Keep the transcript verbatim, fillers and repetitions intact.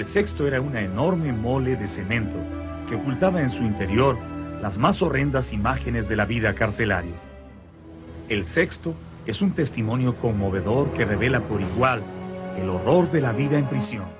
El Sexto era una enorme mole de cemento que ocultaba en su interior las más horrendas imágenes de la vida carcelaria. El Sexto es un testimonio conmovedor que revela por igual el horror de la vida en prisión.